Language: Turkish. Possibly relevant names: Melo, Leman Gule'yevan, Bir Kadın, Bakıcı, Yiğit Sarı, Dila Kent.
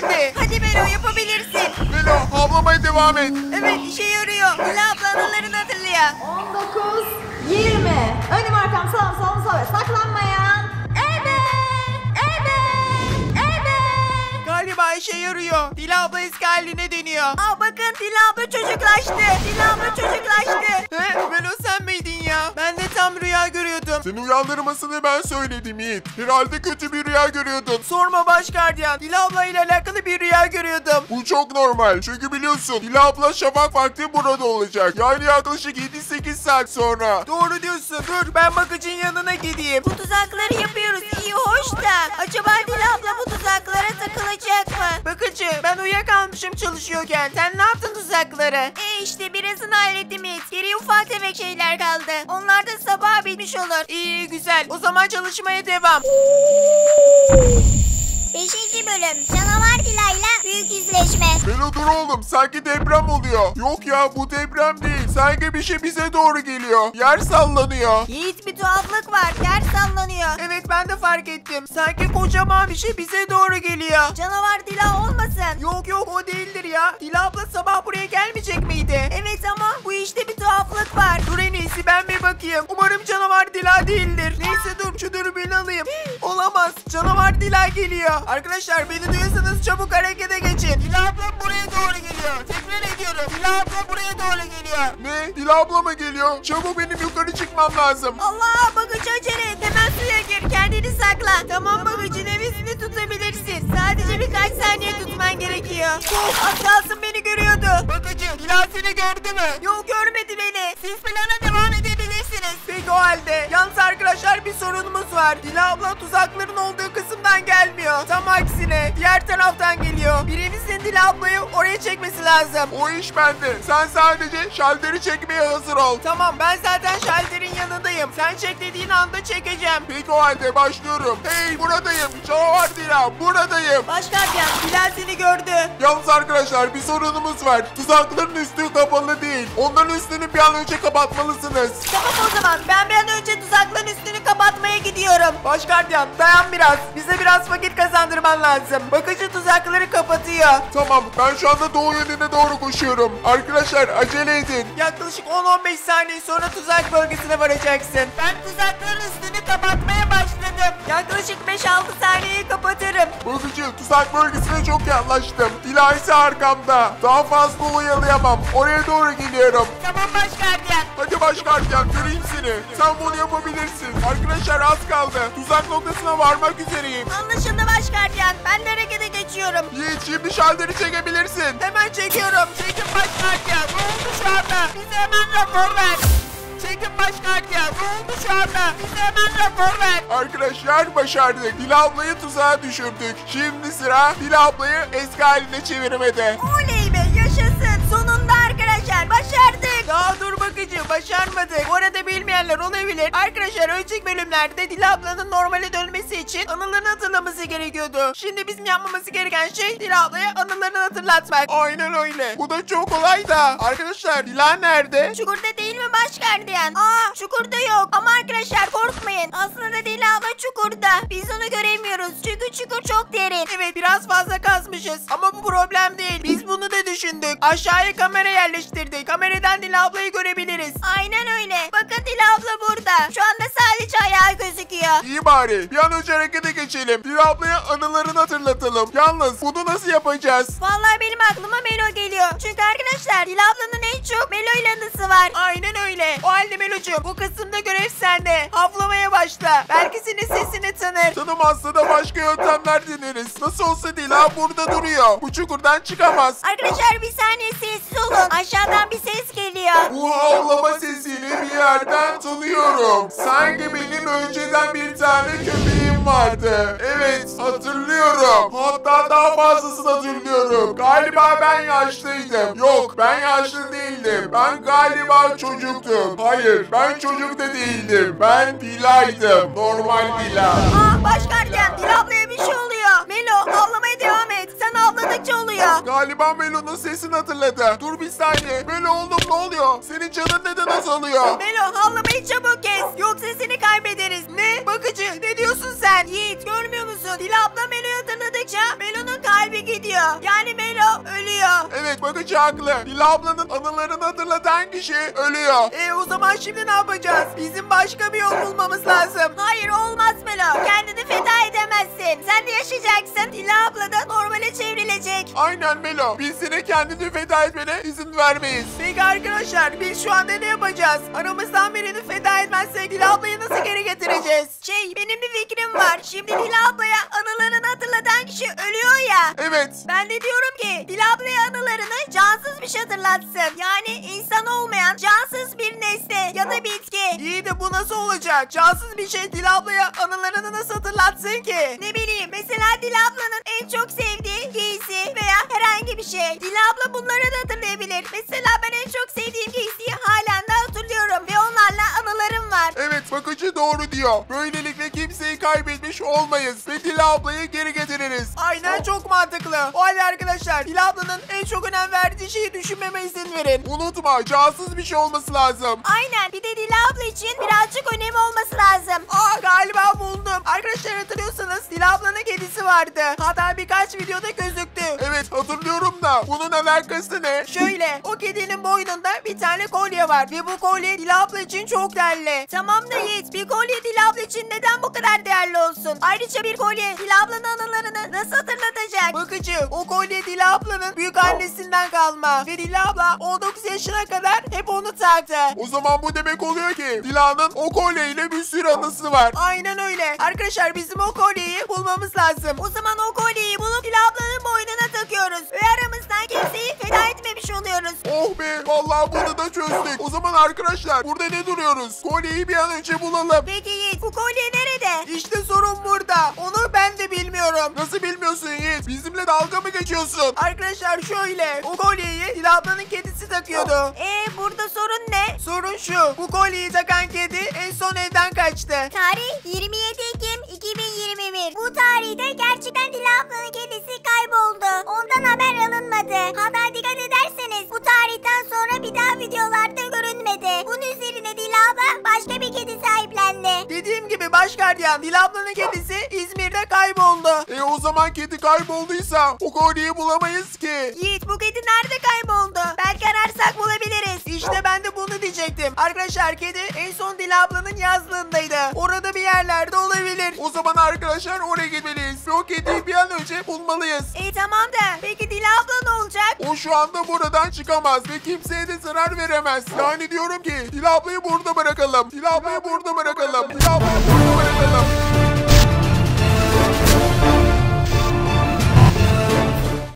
şimdi. Hadi Melo, yapabilirsin. Melo, avlamaya devam et. Evet, işe yarıyor. Dila abla anılarını hatırlıyor. 19, 20. Önüm arkam sağım solum sol ve saklanmayan. Evet. Galiba işe yarıyor. Dila abla eski haline dönüyor. Aa bakın, Dila abla çocuklaştı. He, Melo sen miydin ya? Ben de tam rüya görüyordum. Seni uyandırmasını ben söyledim Yiğit. Herhalde kötü bir rüya görüyordun. Sorma baş gardiyan. Dila abla ile alakalı bir rüya görüyordum. Bu çok normal. Çünkü biliyorsun Dila abla şafak vakti burada olacak. Yani yaklaşık 7-8 saat sonra. Doğru diyorsun. Dur ben Bakıcı'nın yanına gideyim. Bu tuzakları yapıyoruz. İyi hoş da. Acaba Dila abla bu tuzaklara takılacak mı? Bakıcı ben uyuyakalmışım çalışıyorken. Sen ne yaptın tuzakları? İşte birazını hallettim Yiğit. Geriye ufak tefek şeyler kaldı. Onlar da sabah bitmiş olur. İyi güzel. O zaman çalışmaya devam. 5. bölüm. Canavar Dila'yla büyük yüzleşme. Melo dur oğlum. Sanki deprem oluyor. Yok ya bu deprem değil. Sanki bir şey bize doğru geliyor. Yer sallanıyor. Yiğit bir tuhaflık var. Yer sallanıyor. Evet ben de fark ettim. Sanki kocaman bir şey bize doğru geliyor. Canavar Dila olmasın? Yok o değildir ya. Dila abla sabah buraya gelmeyecek miydi? Evet ama bu işte bir tuhaflık var. Dur en iyisi ben bir bakayım. Umarım canavar Dila değildir. Neyse dur şu dürbünü alayım. Olamaz. Canavar Dila geliyor. Arkadaşlar beni duyuyorsanız çabuk harekete geçin. Dila abla buraya doğru geliyor. Tekrar ediyorum. Dila abla buraya doğru geliyor. Ne? Dila abla mı geliyor? Çabuk benim yukarı çıkmam lazım. Allah Bakıcı acele et. Hemen suya gir. Kendini sakla. Tamam Bakıcı nefesini tutabilirsin. Sadece birkaç saniye tutman gerekiyor. Az kalsın beni görüyordu. Bakıcı Dila seni gördü mü? Yok görmedi beni. Siz plana devam edebilirsiniz. Peki o halde. Yalnız arkadaşlar bir sorunumuz var. Dila abla tuzakların olduğu kısımdan gelmiyor. Tam aksine diğer taraftan geliyor. Birinizin Dila ablayı oraya çekmesi lazım. O iş bende. Sen sadece şalteri çekmeye hazır ol. Tamam ben zaten şalterin yanındayım. Sen çek dediğin anda çekeceğim. Peki o halde başlıyorum. Hey buradayım. Canavar Dila buradayım. Başlarken Dila seni gördü. Yalnız arkadaşlar bir sorunumuz var. Tuzakların üstü kapalı değil. Onların üstünü bir an önce kapatmalısınız. Tamam o zaman ben bir an önce tuzakların üstünü kapatmaya gidiyorum. Başgardiyan dayan biraz. Bize biraz vakit kazandırman lazım. Bakıcı tuzakları kapatıyor. Tamam ben şu anda doğu yönüne doğru koşuyorum. Arkadaşlar acele edin. Yaklaşık 10-15 saniye sonra tuzak bölgesine varacaksın. Ben tuzakların üstünü kapatmaya başladım. Yaklaşık 5-6 saniyeyi kapatırım. Bakıcı tuzak bölgesine çok yaklaştım. Dila ise arkamda. Daha fazla oyalayamam. Oraya doğru geliyorum. Tamam başgardiyan. Hadi başgardiyan göreyim seni. Sen bunu yapabilirsin. Arkadaşlar az kaldı. Tuzak noktasına varmak üzereyim. Anlaşıldı başgardiyan. Ben de harekete geçiyorum. Yiğit şimdi şalteri çekebilirsin. Hemen çekiyorum. Çekin başgardiyan. Ne oldu şu anda? Bize hemen rapor ver. Çekin başgardiyan. Ne oldu şu anda? Bize hemen rapor ver. Arkadaşlar başardık. Dila ablayı tuzağa düşürdük. Şimdi sıra Dila ablayı eski haline çevirmede. Oley be yaşasın. Sonunda arkadaşlar başardık. Daha dur Bakıcı başarmadık. Bu arada bilmeyenler olabilir. Arkadaşlar önceki bölümlerde Dila ablanın normale dönmesi için anılarını hatırlaması gerekiyordu. Şimdi bizim yapmamız gereken şey Dila ablaya anılarını hatırlatmak. Aynen öyle. Bu da çok kolay da. Arkadaşlar Dila nerede? Çukurda değil mi başgardiyan? Aa çukurda yok. Ama arkadaşlar korkmayın. Aslında Dila abla çukurda. Biz onu göremiyoruz. Çünkü çukur çok derin. Evet biraz fazla kazmışız. Ama bu problem değil. Biz bunu da düşündük. Aşağıya kamera yerleştirdik. Kameradan Dila ablayı görebiliriz. Aynen öyle. Bakın Dila abla burada. Şu anda sadece ayağı gözüküyor. İyi bari. Bir an önce harekete geçelim. Dila ablaya anılarını hatırlatalım. Yalnız bunu nasıl yapacağız? Vallahi benim aklıma Melo geliyor. Çünkü arkadaşlar Dila ablanın en çok Melo ile anısı var. Aynen öyle. O halde Melo'cum bu kısımda görev sende. Havlamaya başla. Belki senin sesini tanır. Tanımazsa da başka yöntemler deneriz. Nasıl olsa Dila burada duruyor. Bu çukurdan çıkamaz. Arkadaşlar bir saniye sessiz olun. Aşağıdan bir ses geliyor. Bu havlama sesini bir yerden tanıyorum. Sanki benim önceden bir tane köpeğim vardı. Evet hatırlıyorum. Hatta daha fazlasını hatırlıyorum. Galiba ben yaşlıydım. Yok ben yaşlı değildim. Ben galiba çocuktum. Hayır ben çocuk da değildim. Ben Dila'ydım. Normal Dila. Aa başgardiyan Dila ablaya bir şey oluyor. Melo avlamaya devam et. Sen avladıkça oluyor. Galiba Melo'nun sesini hatırladı. Dur bir saniye. Melo oğlum ne oluyor? Senin canın neden azalıyor? Melo avlamayı çabuk kes. Yoksa seni kaybederiz. Ne? Bakıcı ne diyorsun sen? Yiğit görmüyor musun? Dila abla Melo'yu tanıdıkça Melo'nun kalbi gidiyor. Evet, Bakıcı haklı. Dila ablanın anılarını hatırlatan kişi ölüyor. O zaman şimdi ne yapacağız? Bizim başka bir yol bulmamız lazım. Hayır, olmaz Melo. Kendini feda edemezsin. Sen de yaşayacaksın. Dila abla da normale çevrilecek. Aynen Melo. Biz yine kendini feda etmene izin vermeyiz. Peki arkadaşlar, biz şu anda ne yapacağız? Aramızdan birini feda etmezsek Dila ablayı nasıl geri getireceğiz? Benim bir fikrim var. Şimdi Dila ablaya anılarını hatırlatan kişi ölüyor ya. Evet. Ben de diyorum ki Dila ablaya anılarını cansız bir şey hatırlatsın. Yani insan olmayan cansız bir nesne ya da bitki. İyi de bu nasıl olacak? Cansız bir şey Dila ablaya anılarını nasıl hatırlatsın ki? Ne bileyim, mesela Dila ablanın en çok sevdiği giysi veya herhangi bir şey. Dila abla bunları da hatırlayabilir. Mesela ben en çok sevdiğim giysiyi halen de hatırlıyorum ve onlarla anılarım var. Evet, Bakıcı doğru diyor. Böylelikle kimseyi kaybetmiş olmayız ve Dila ablayı geri getiririz. Aynen, çok mantıklı. O halde arkadaşlar, Dila ablanın en çok önem verdiği şeyi düşünmeme izin verin. Unutma, cansız bir şey olması lazım. Aynen, bir de Dila abla için birazcık önemi olması lazım. Galiba buldum. Arkadaşlar hatırlıyorsanız Dila ablanın kedisi vardı. Hatta birkaç videoda gözüktü. Evet, hatırlıyorum da bunun alakası ne? Şöyle, o kedinin boynunda bir tane kolye var ve bu kolye Dila abla için çok değerli. Tamam da Yiğit, bir kolye Dila abla için neden bu kadar değerli olsun? Ayrıca bir kolye Dila ablanın anılarını nasıl hatırlatacak? Bakıcı, o kolye Dila ablanın büyük annesinden kalma ve Dila abla 19 yaşına kadar hep onu taktı. O zaman bu demek oluyor ki Dila'nın o kolyeyle bir sürü anısı var. Aynen öyle. Arkadaşlar, bizim o kolyeyi bulmamız lazım. O zaman o kolyeyi bulup Dila ablanın boynuna takıyoruz ve aramızdan kimseyi feda etmemiş oluyoruz. Oh be, vallahi bunu da çözdük. O zaman arkadaşlar, burada ne duruyoruz? Kolyeyi bir an önce bulalım. Peki Yiğit, bu kolye nerede? İşte sorun burada. Onu ben de bilmiyorum. Nasıl bilmiyorsun Yiğit? Bizimle dalga mı geçiyorsun? Arkadaşlar şöyle, o kolyeyi Dila ablanın kedisi takıyordu. Burada sorun ne? Sorun şu, bu kolyeyi takan kedi en son evden kaçtı. Tarih 27 Ekim 2021. Bu tarihte gerçekten Dila ablanın kedisi kayboldu. Ondan haber alınmadı. Hatta dikkat ederseniz bu tarihten sonra bir daha videolarda görünmedi. Bunun üzerine Dila abla başka bir kedi sahiplendi. Dediğim gibi başgardiyan, Dila ablanın kedisi İzmir'de kayboldu. O zaman kedi kaybolduysa o kolyeyi bulamayız ki. Yiğit, bu kedi nerede kayboldu? Belki ararsak bulabiliriz. İşte ben de bunu diyecektim. Arkadaşlar, kedi en son Dila ablanın yazlığındaydı. Orada bir yerlerde olabilir. O zaman arkadaşlar, oraya gitmeliyiz. O kediyi bir an önce bulmalıyız. Tamam da peki Dila abla ne olacak? O şu anda buradan çıkamaz ve kimseye de zarar veremez. Yani diyorum ki Dila ablayı burada bırakalım. Dila ablayı burada bırakalım. Dila ablayı burada bırakalım.